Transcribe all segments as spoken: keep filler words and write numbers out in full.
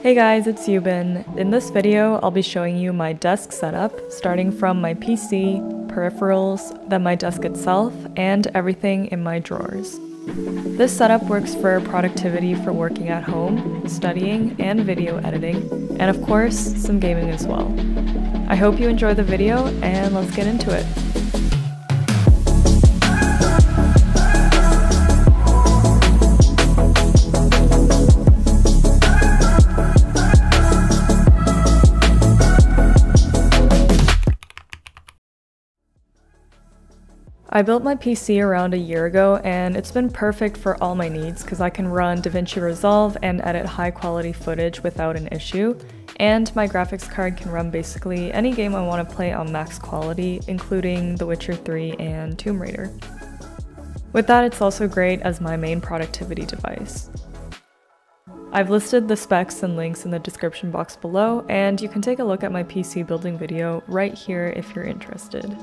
Hey guys, it's Yoobin. In this video, I'll be showing you my desk setup, starting from my P C, peripherals, then my desk itself, and everything in my drawers. This setup works for productivity for working at home, studying, and video editing, and of course, some gaming as well. I hope you enjoy the video, and let's get into it. I built my P C around a year ago, and it's been perfect for all my needs because I can run DaVinci Resolve and edit high quality footage without an issue, and my graphics card can run basically any game I want to play on max quality, including The Witcher three and Tomb Raider. With that, it's also great as my main productivity device. I've listed the specs and links in the description box below, and you can take a look at my P C building video right here if you're interested.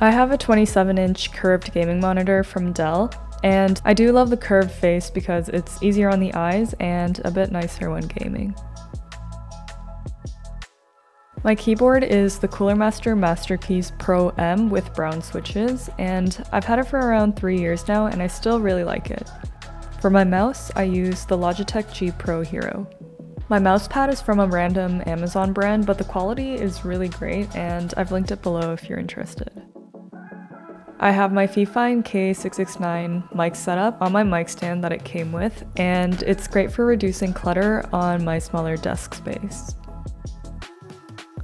I have a twenty-seven inch curved gaming monitor from Dell, and I do love the curved face because it's easier on the eyes and a bit nicer when gaming. My keyboard is the Cooler Master MasterKeys Pro M with brown switches, and I've had it for around three years now and I still really like it. For my mouse, I use the Logitech G Pro Hero. My mousepad is from a random Amazon brand, but the quality is really great, and I've linked it below if you're interested. I have my Fifine K six six nine mic setup on my mic stand that it came with, and it's great for reducing clutter on my smaller desk space.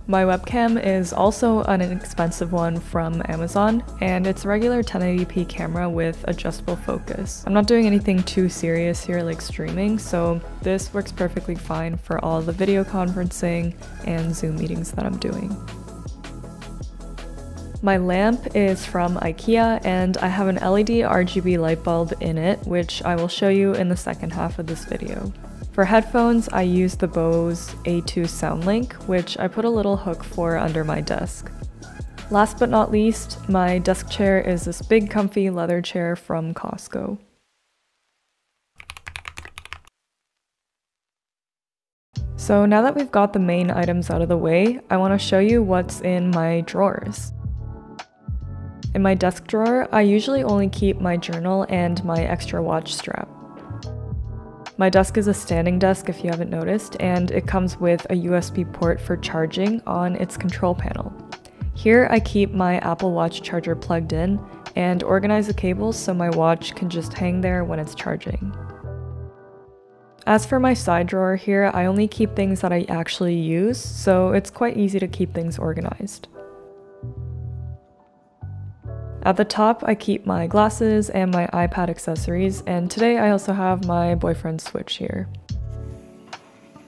My webcam is also an inexpensive one from Amazon, and it's a regular ten eighty p camera with adjustable focus. I'm not doing anything too serious here like streaming, so this works perfectly fine for all the video conferencing and Zoom meetings that I'm doing. My lamp is from IKEA, and I have an L E D R G B light bulb in it, which I will show you in the second half of this video. For headphones, I use the Bose A two SoundLink, which I put a little hook for under my desk. Last but not least, my desk chair is this big comfy leather chair from Costco. So now that we've got the main items out of the way, I want to show you what's in my drawers. In my desk drawer, I usually only keep my journal and my extra watch strap. My desk is a standing desk if you haven't noticed, and it comes with a U S B port for charging on its control panel. Here I keep my Apple Watch charger plugged in and organize the cables so my watch can just hang there when it's charging. As for my side drawer here, I only keep things that I actually use, so it's quite easy to keep things organized. At the top, I keep my glasses and my iPad accessories, and today I also have my boyfriend's Switch here.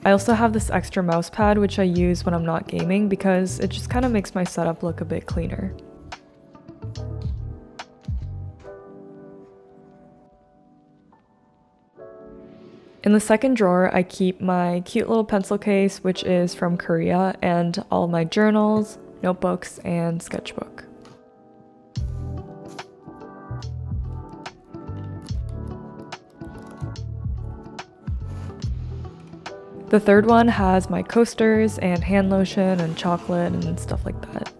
I also have this extra mouse pad which I use when I'm not gaming because it just kind of makes my setup look a bit cleaner. In the second drawer, I keep my cute little pencil case, which is from Korea, and all my journals, notebooks, and sketchbook. The third one has my coasters and hand lotion and chocolate and stuff like that.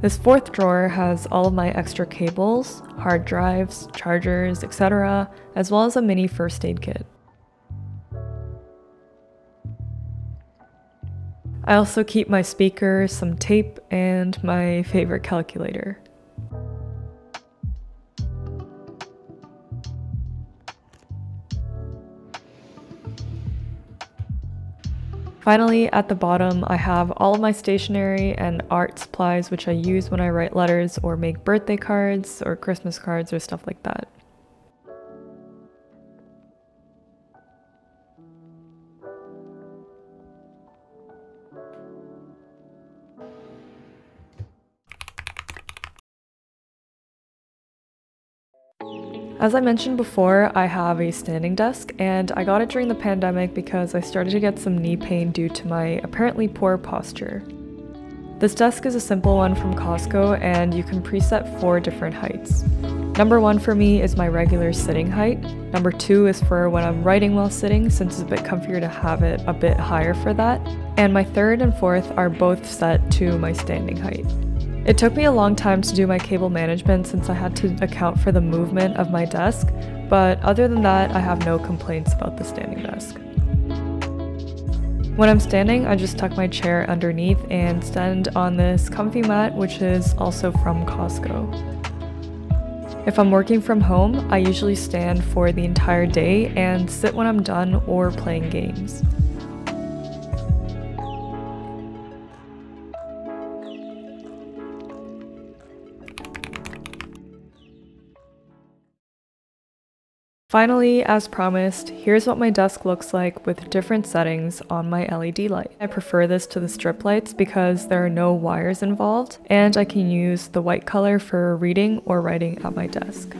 This fourth drawer has all of my extra cables, hard drives, chargers, et cetera, as well as a mini first aid kit. I also keep my speaker, some tape, and my favorite calculator. Finally, at the bottom, I have all of my stationery and art supplies which I use when I write letters or make birthday cards or Christmas cards or stuff like that. As I mentioned before, I have a standing desk, and I got it during the pandemic because I started to get some knee pain due to my apparently poor posture. This desk is a simple one from Costco, and you can preset four different heights. Number one for me is my regular sitting height. Number two is for when I'm writing while sitting, since it's a bit comfier to have it a bit higher for that. And my third and fourth are both set to my standing height. It took me a long time to do my cable management since I had to account for the movement of my desk, but other than that, I have no complaints about the standing desk. When I'm standing, I just tuck my chair underneath and stand on this comfy mat, which is also from Costco. If I'm working from home, I usually stand for the entire day and sit when I'm done or playing games. Finally, as promised, here's what my desk looks like with different settings on my L E D light. I prefer this to the strip lights because there are no wires involved, and I can use the white color for reading or writing at my desk.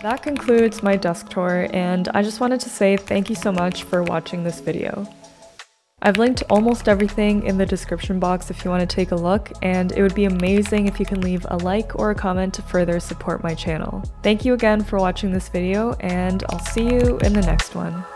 That concludes my desk tour, and I just wanted to say thank you so much for watching this video. I've linked almost everything in the description box if you want to take a look, and it would be amazing if you can leave a like or a comment to further support my channel. Thank you again for watching this video, and I'll see you in the next one.